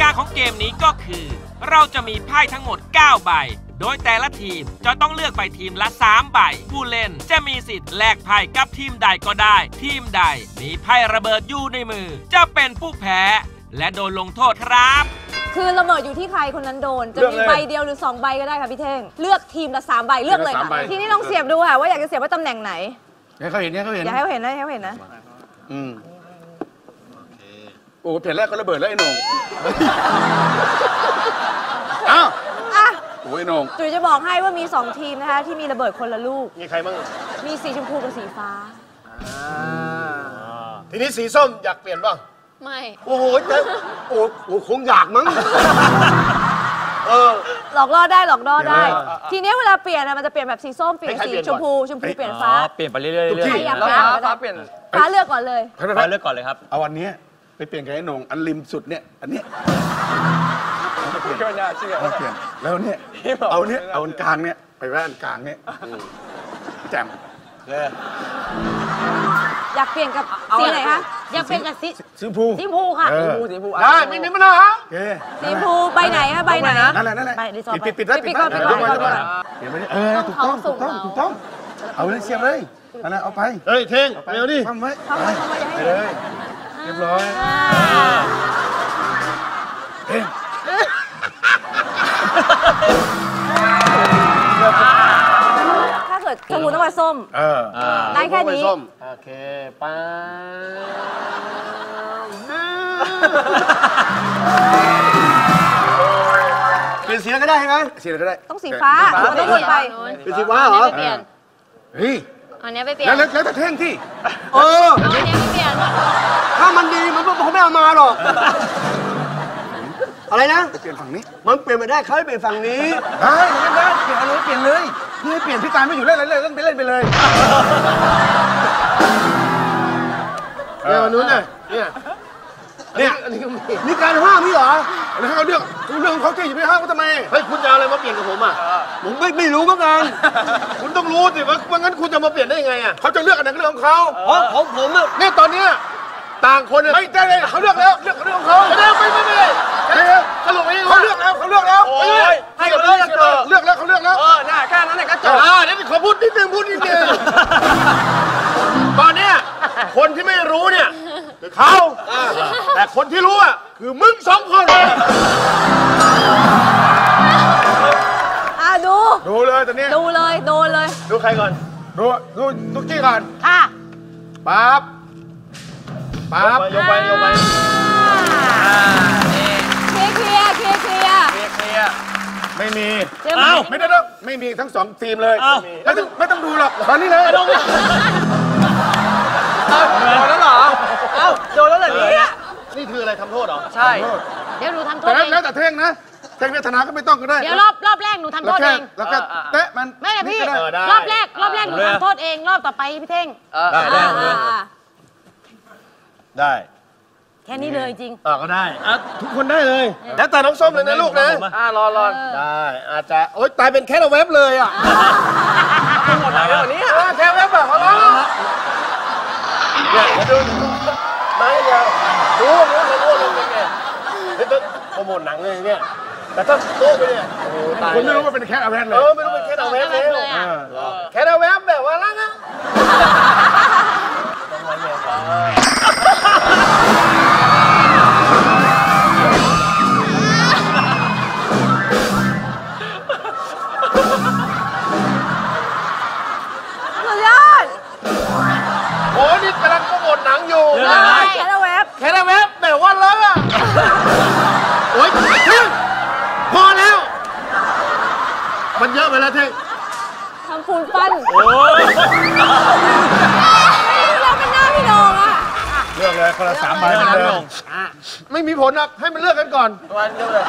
กาของเกมนี้ก็คือเราจะมีไพ่ทั้งหมด9ใบโดยแต่ละทีมจะต้องเลือกไปทีมละ3ใบผู้เล่นจะมีสิทธิ์แลกไพ่กับทีมใดก็ได้ทีมใดมีไพ่ระเบิดอยู่ในมือจะเป็นผู้แพ้และโดนลงโทษครับคือระเบิดอยู่ที่ใครคนนั้นโดนจะมีใบเดียวหรือ2ใบก็ได้ค่ะพี่เท่งเลือกทีมละ3ใบเลือกเลยค่ะทีนี้ลองเสียบดูค่ะว่าอยากจะเสียบว่าตำแหน่งไหนให้เขาเห็นอย่าให้เขาเห็นนะให้เขาเห็นนะโอ้เพลแรกก็ระเบิดแล้วไอ้หนุ่มอ้าวโอ้ยหนุ่มจุ๋ยจะบอกให้ว่ามี2ทีมนะคะที่มีระเบิดคนละลูกมีใครบ้างมีสีชมพูกับสีฟ้าทีนี้สีส้มอยากเปลี่ยนบ้างไม่โอ้โหแต่โอ้โหคงอยากมั้งหลอกล่อได้หลอกล่อได้ทีนี้เวลาเปลี่ยนมันจะเปลี่ยนแบบสีส้มเปลี่ยนสีชมพูเปลี่ยนฟ้าเปลี่ยนไปเรื่อยๆใครอยากเปลี่ยนฟ้าเลือกก่อนเลยฟ้าเลือกก่อนเลยครับเอาวันนี้ไปเปลี่ยนกับไอ้นงอันริมสุดเนี่ยอันนี้เปลี่ยนแล้วเนี่ยเอาเนี่ยเอากลางเนี่ยไปแว่นกลางเนี่ยแจ่มอยากเปลี่ยนกับสีไหนคะอยากเปลี่ยนกับสีชมพูค่ะสีชมพูได้ไม่มีปัญหาสีชมพูใบไหนคะใบไหนนั่นแหละปิดก่อนเดี๋ยวไม่ได้ถูกต้องเอาเลยเสียบเลยอะไรเอาไปเฮ้ยเท่งเร็วดิทำไว้เลยเรียบร้อยเฮ้ยถ้าเกิดสมุนต้องมาส้มได้แค่นี้โอเคป้าเปลี่ยนสีแล้วก็ได้ใช่ไหมสีแล้วก็ได้ต้องสีฟ้าต้องวนไปเป็นสีฟ้าเหรอเฮ้ยอันนี้ไปเปลี่ยนแล้วแต่เท่งที่อันนี้ไปเปลี่ยนถ้ามันดีมันก็ไม่เอามาหรอกอะไรนะเปลี่ยนฝั่งนี้มันเปลี่ยนไม่ได้เขาให้เปลี่ยนฝั่งนี้ได้เปลี่ยนเลยพี่เปลี่ยนพี่การไม่อยู่เล่นอะไรเลยต้องไปเล่นไปเลยวันนู้นนี่การห้ามนี่เหรอแล้วให้เขาเรื่องเขาเก่งอยู่ไม่ห้ามเขาทำไมเฮ้ยคุณจะอะไรมาเปลี่ยนกับผมอ่ะผมไม่รู้เหมือนกันคุณต้องรู้สิว่างั้นคุณจะมาเปลี่ยนได้ยังไงอ่ะเขาจะเลือกอะไรก็เรื่องของเขาของผมเนี่ยตอนนี้ต่างคนไม่ได้เลยเขาเลือกแล้วเลือกเรื่องของเขาไม่ได้เขาเลือกแล้วให้กับเลือกแล้วเขาเลือกแล้วหน้าแค่นั้นแหละก็จบนี่ขอพูดนิดนึงตอนนี้คนที่ไม่รู้เนี่ยคือเขาแต่คนที่รู้อ่ะคือมึง2 คนดูเลยตอนนี้ดูเลยดูใครก่อนดูตุ๊กกี้ก่อนค่ะปั๊บยกไปเคลียร์ไม่มีเอาไม่ได้แล้วไม่มีทั้ง2 ทีมเลยไม่ต้องดูหรอกตอนนี้เลยโดนแล้วเหรอเนี่ยนี่คืออะไรทำโทษหรอใช่เดี๋ยวหนูทำโทษเองแล้วแต่เท่งนะเทคเวทนาก็ไม่ต้องก็ได้เดี๋ยวรอบแรกหนูทำโทษเองแล้วก็เตะมันไม่นะพี่รอบแรกหนูทำโทษเองรอบต่อไปพี่เท่งได้แค่นี้เลยจริงก็ได้ทุกคนได้เลยแล้วแต่น้องส้มเลยนะลูกนะรอได้อาจจะโอ๊ยตายเป็นแค่เว็บเลยอ่ะหมดแล้วนี่แค่เว็บแบบอะไรเนี่ยดูไม่เดียวดูเป็นไงโปรโมทหนังเลยเนี่ยแต่ถ้าโต๊ะไปเนี่ยคนไม่รู้ว่าเป็นแคทเอาแวบเลยไม่รู้เป็นแคทเอาแวบเลยแคทเอาแวบแบบว่าล่ะนะสุดยอดโอ้นี่กำลังโปรโมทหนังอยู่แคทเอาแวบแบบว่าล่ะโอ๊ยพอแล้วมันเยอะไปแล้วเท่งทำปูนปั้นโอ้ยเราเป็นหน้าพี่น้องอะเลือกเลยคนละ3 ใบเหมือนเดิมไม่มีผลนะให้มันเลือกกันก่อนวันเดียวเลย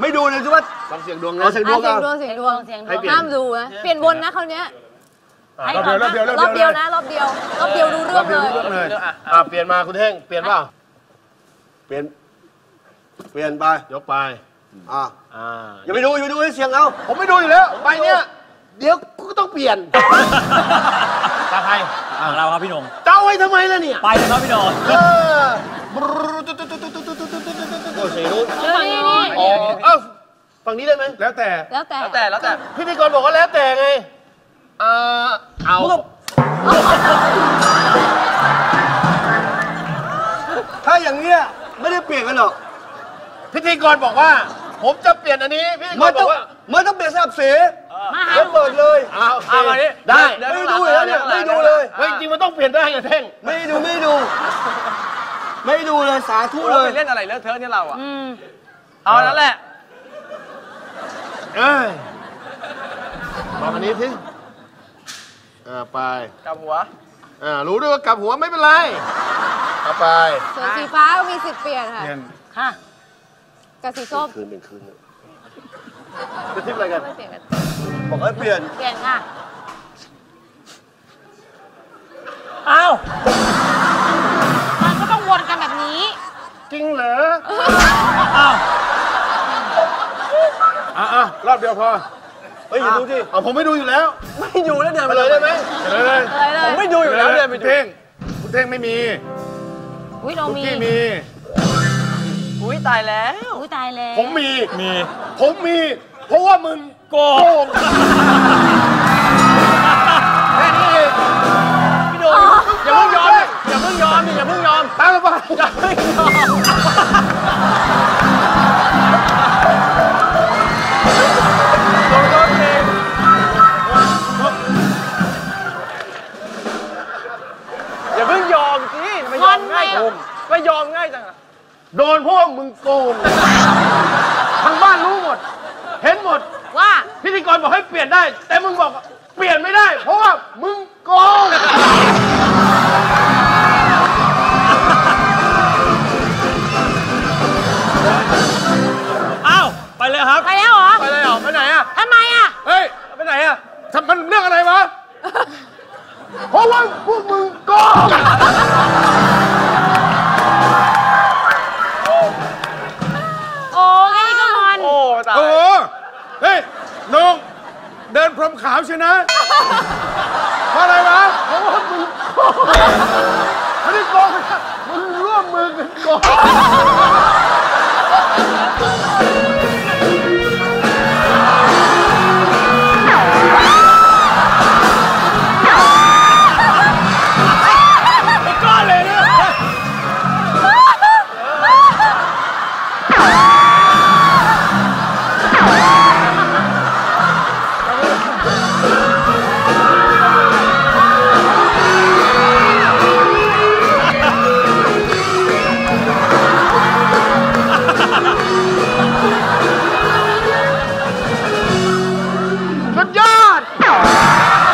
ไม่ดูเลยคือว่าลองเสียงดวงนะเสียงดวงห้ามดูนะเปลี่ยนวนนะคราวเนี้ยรอบเดียวนะรอบเดียวดูเรื่องเลยเปลี่ยนมาคุณเท่งเปลี่ยนเปล่าเปลี่ยนไปยกไปอย่าไปดูให้เสียงเอาผมไม่ดูอยู่แล้วไปเนี่ยเดี๋ยวก็ต้องเปลี่ยนตาใครเราครับพี่นงเจ้าไว้ทำไมล่ะเนี่ยไปเลยครับพี่นง วดสีนู้นอ๋อเอ้าฝั่งนี้ได้ไหมแล้วแต่พิธีกรบอกว่าแล้วแต่ไงเอาถ้าอย่างเงี้ยไม่ได้เปลี่ยนกันหรอกพิธีกรบอกว่าผมจะเปลี่ยนอันนี้พิธีกรบอกว่าไม่ต้องเปลี่ยนสลับสีไม่เปิดเลยเอาอันนี้ได้ไม่ดูเลยเนี่ยไม่ดูเลยจริงมันต้องเปลี่ยนได้ไงแท่งไม่ดูเลยสาธุเลยเล่นอะไรเลอะเทอะเนี่ยเราอ่ะเอานั่นแหละบอกอันนี้สิไปกลับหัวรู้ด้วยว่ากลับหัวไม่เป็นไรเอาไปส่วนสีฟ้ามีสิทธิ์เปลี่ยนค่ะค่ะกับสีส้มคืนจะทิ้งอะไรกันบอกให้เปลี่ยนค่ะเอามันก็ต้องวนกันแบบนี้จริงเหรอรอบเดียวพอเฮ้ยอย่าดูดิผมไม่ดูอยู่แล้วไม่อยู่แล้วเดินไปเลยได้ไหมเลยผมไม่ดูอยู่แล้วเดินไปดูคุณเท่งไม่มีอุ้ยเรามีอุ้ยตายแล้วผมมีเพราะว่ามึงโกงแค่นี้เองพี่โดนอย่าเพิ่งยอมตามไปอย่าเพิ่งยอมไม่ยอมง่ายจังอะโดนพวกมึงโกงทางบ้านรู้หมดเห็นหมดว่าพิธีกรบอกให้เปลี่ยนได้แต่มึงบอกเปลี่ยนไม่ได้เพราะว่ามึงโกงอ้าวไปเลยครับไปแล้วเหรอไปไหนอะทำไมอะเฮ้ยไปไหนอะมันเรื่องอะไรวะเพราะว่าพวกมึงโกงโอ้โหเฮ้ยน้องเดินพรมขาวใช่นะเพราะอะไรวะเพราะว่ามึงโกงไม่ได้โกงมึงร่วมมือกันโกง